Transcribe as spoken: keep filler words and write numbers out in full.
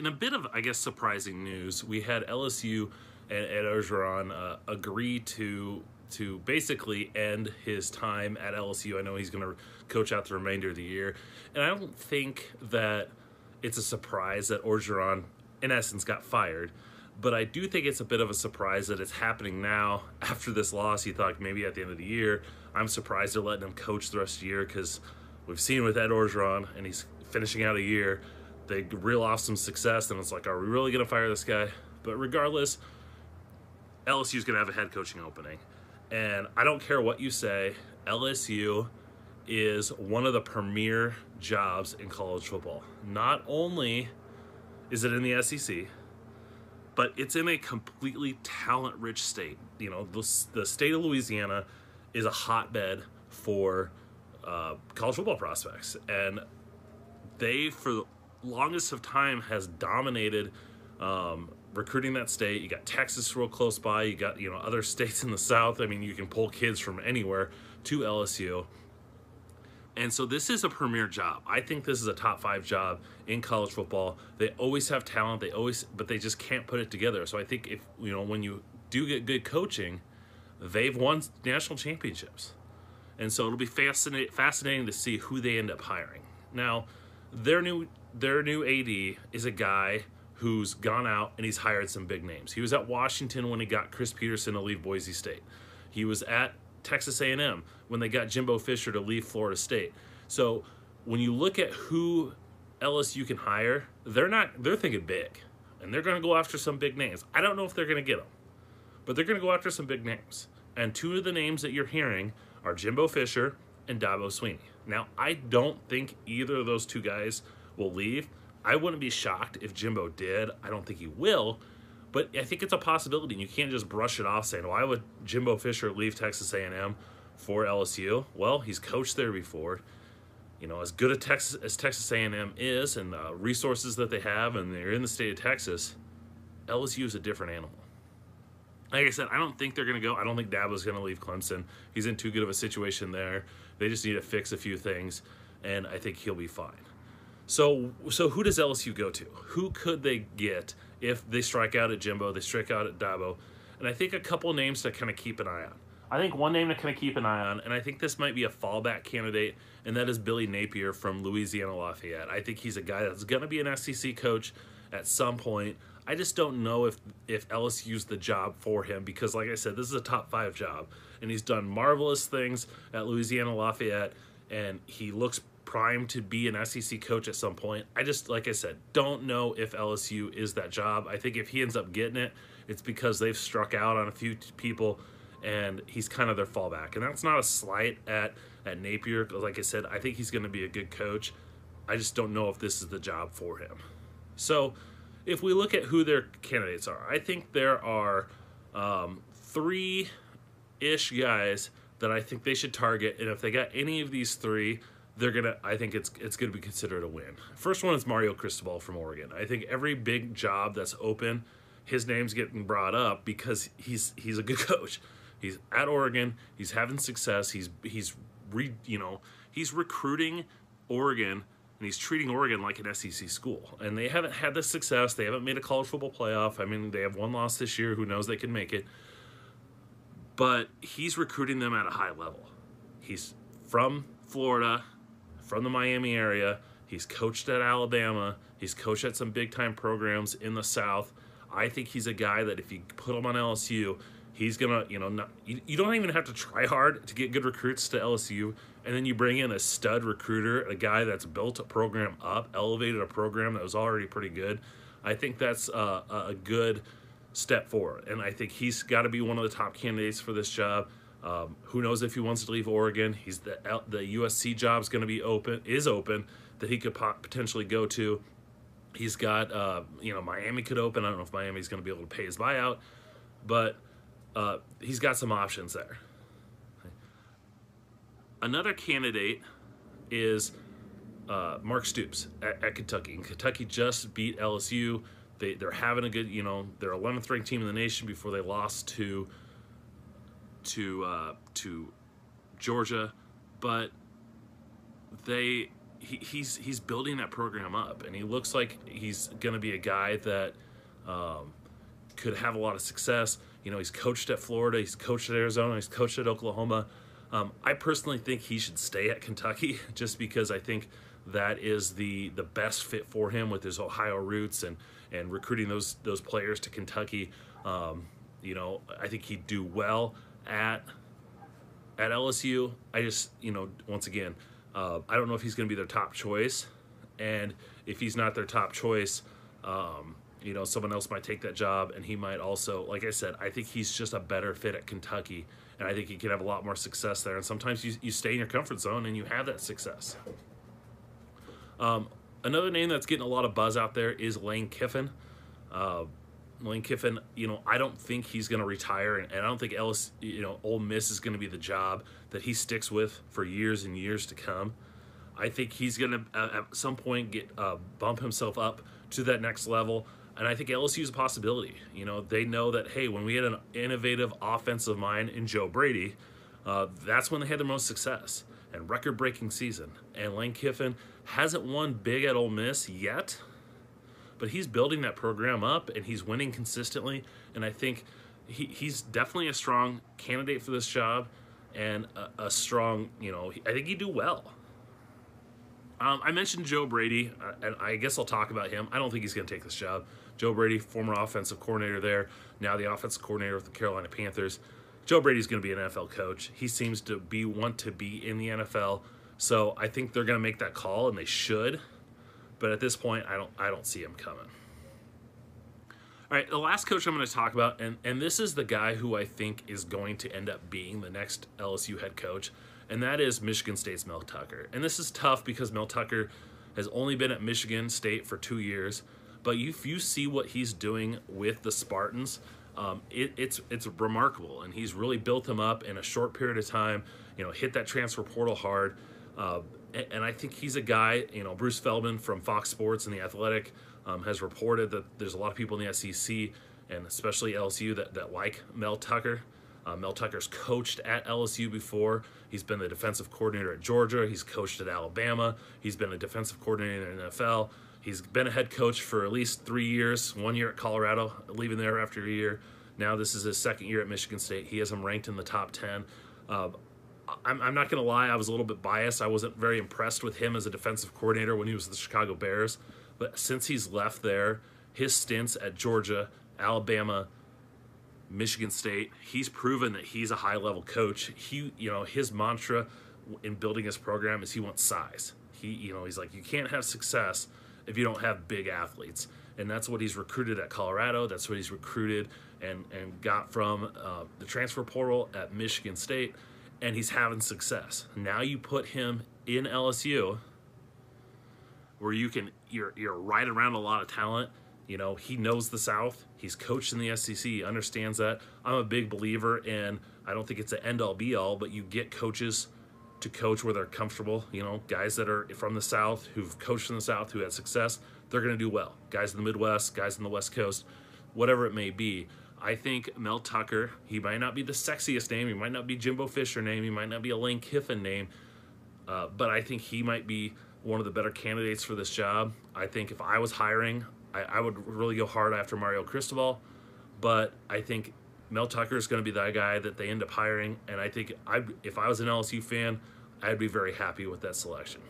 in a bit of, I guess, surprising news, we had L S U and Ed Orgeron uh, agree to to basically end his time at L S U. I know he's going to coach out the remainder of the year, and I don't think that it's a surprise that Orgeron, in essence, got fired. But I do think it's a bit of a surprise that it's happening now after this loss. He thought maybe at the end of the year. I'm surprised they're letting him coach the rest of the year, because we've seen with Ed Orgeron, and he's finishing out a year, they reel off some success, and it's like, are we really going to fire this guy? But regardless, L S U's going to have a head coaching opening. And I don't care what you say, L S U is one of the premier jobs in college football. Not only is it in the S E C, but it's in a completely talent-rich state. You know, the, the state of Louisiana is a hotbed for uh, college football prospects. And they, for the longest of time, has dominated um, recruiting that state. You got Texas real close by. You got, you know, other states in the South. I mean, you can pull kids from anywhere to L S U. And so this is a premier job. I think this is a top five job in college football. They always have talent. They always, but they just can't put it together. So I think if, you know, when you do get good coaching, they've won national championships. And so it'll be fascinating fascinating to see who they end up hiring. Now, their new their new A D is a guy who's gone out and he's hired some big names. He was at Washington when he got Chris Peterson to leave Boise State. He was at Texas A and M when they got Jimbo Fisher to leave Florida State. So when you look at who L S U can hire, they're not they're thinking big, and they're going to go after some big names. I don't know if they're going to get them, but they're going to go after some big names. And two of the names that you're hearing are Jimbo Fisher and Dabo Sweeney. Now, I don't think either of those two guys will leave. I wouldn't be shocked if Jimbo did. I don't think he will, but I think it's a possibility, and you can't just brush it off saying, why would Jimbo Fisher leave Texas A and M for L S U? Well, he's coached there before. You know, as good a Texas, as Texas A and M is, and the resources that they have, and they're in the state of Texas, L S U is a different animal. Like I said, I don't think they're going to go. I don't think Dabo's going to leave Clemson. He's in too good of a situation there. They just need to fix a few things, and I think he'll be fine. So, so who does L S U go to? Who could they get if they strike out at Jimbo, they strike out at Dabo? And I think a couple names to kind of keep an eye on. I think one name to kind of keep an eye on, and I think this might be a fallback candidate, and that is Billy Napier from Louisiana Lafayette. I think he's a guy that's going to be an S E C coach at some point. I just don't know if if L S U's the job for him, because, like I said, this is a top five job, and he's done marvelous things at Louisiana Lafayette, and he looks primed to be an S E C coach at some point. I just, like I said, don't know if L S U is that job. I think if he ends up getting it, it's because they've struck out on a few people, and he's kind of their fallback. And that's not a slight at, at Napier. Like I said, I think he's going to be a good coach. I just don't know if this is the job for him. So if we look at who their candidates are, I think there are um, three-ish guys that I think they should target, and if they got any of these three, they're gonna. I think it's it's gonna be considered a win. First one is Mario Cristobal from Oregon. I think every big job that's open, his name's getting brought up because he's he's a good coach. He's at Oregon. He's having success. He's he's re, you know he's recruiting Oregon. And he's treating Oregon like an S E C school. And they haven't had the success. They haven't made a college football playoff. I mean, they have one loss this year. Who knows, they can make it. But he's recruiting them at a high level. He's from Florida, from the Miami area. He's coached at Alabama. He's coached at some big-time programs in the South. I think he's a guy that if you put him on L S U, he's going to, you know, not, you, you don't even have to try hard to get good recruits to L S U. And then you bring in a stud recruiter, a guy that's built a program up, elevated a program that was already pretty good. I think that's a, a good step forward. And I think he's got to be one of the top candidates for this job. Um, who knows if he wants to leave Oregon? He's the the U S C job's going to be open, is open, that he could potentially go to. He's got, uh, you know, Miami could open. I don't know if Miami's going to be able to pay his buyout, but uh, he's got some options there. Another candidate is uh, Mark Stoops at, at Kentucky. And Kentucky just beat L S U. They, they're having a good, you know, they're eleventh ranked team in the nation before they lost to to uh, to Georgia. But they he, he's he's building that program up, and he looks like he's going to be a guy that um, could have a lot of success. You know, he's coached at Florida, he's coached at Arizona, he's coached at Oklahoma. Um, I personally think he should stay at Kentucky just because I think that is the the best fit for him with his Ohio roots and and recruiting those those players to Kentucky. Um, you know, I think he'd do well at at L S U. I just, you know, once again, uh, I don't know if he's going to be their top choice, and if he's not their top choice, um, you know, someone else might take that job, and he might also, like I said, I think he's just a better fit at Kentucky, and I think he could have a lot more success there. And sometimes you, you stay in your comfort zone and you have that success. Um, another name that's getting a lot of buzz out there is Lane Kiffin. Uh, Lane Kiffin, you know, I don't think he's going to retire, and, and I don't think L S U, you know, Ole Miss is going to be the job that he sticks with for years and years to come. I think he's going to, uh, at some point, get uh, bump himself up to that next level. And I think L S U is a possibility. You know, they know that, hey, when we had an innovative offensive mind in Joe Brady, uh, that's when they had their most success and record-breaking season. And Lane Kiffin hasn't won big at Ole Miss yet, but he's building that program up and he's winning consistently. And I think he, he's definitely a strong candidate for this job and a, a strong, you know, I think he'd do well. Um, I mentioned Joe Brady, uh, and I guess I'll talk about him. I don't think he's going to take this job. Joe Brady, former offensive coordinator there, now the offensive coordinator with the Carolina Panthers. Joe Brady's going to be an N F L coach. He seems to be want to be in the N F L, so I think they're going to make that call, and they should. But at this point, I don't I don't see him coming. All right, the last coach I'm going to talk about, and, and this is the guy who I think is going to end up being the next L S U head coach, and that is Michigan State's Mel Tucker. And this is tough because Mel Tucker has only been at Michigan State for two years, but if you see what he's doing with the Spartans, um, it, it's it's remarkable, and he's really built them up in a short period of time, you know, hit that transfer portal hard, uh, and, and I think he's a guy, you know, Bruce Feldman from Fox Sports and The Athletic um, has reported that there's a lot of people in the S E C, and especially L S U, that, that like Mel Tucker. Uh, Mel Tucker's coached at L S U before. He's been the defensive coordinator at Georgia. He's coached at Alabama. He's been a defensive coordinator in the N F L. He's been a head coach for at least three years, one year at Colorado, leaving there after a year. Now this is his second year at Michigan State. He has him ranked in the top ten. Uh, I'm, I'm not going to lie, I was a little bit biased. I wasn't very impressed with him as a defensive coordinator when he was with the Chicago Bears. But since he's left there, his stints at Georgia, Alabama, Michigan State, he's proven that he's a high-level coach. He, you know, his mantra in building his program is he wants size. He, you know, he's like, you can't have success if you don't have big athletes, and that's what he's recruited at Colorado. That's what he's recruited and and got from uh, the transfer portal at Michigan State, and he's having success. Now you put him in L S U, where you can you're you're right around a lot of talent. You know, he knows the South. He's coached in the S E C. He understands that. I'm a big believer in, I don't think it's an end-all, be-all, but you get coaches to coach where they're comfortable. You know, guys that are from the South, who've coached in the South, who had success, they're going to do well. Guys in the Midwest, guys in the West Coast, whatever it may be. I think Mel Tucker, he might not be the sexiest name. He might not be Jimbo Fisher name. He might not be a Lane Kiffin name. Uh, but I think he might be one of the better candidates for this job. I think if I was hiring, I, I would really go hard after Mario Cristobal, but I think Mel Tucker is going to be that guy that they end up hiring, and I think I, if I was an L S U fan, I'd be very happy with that selection.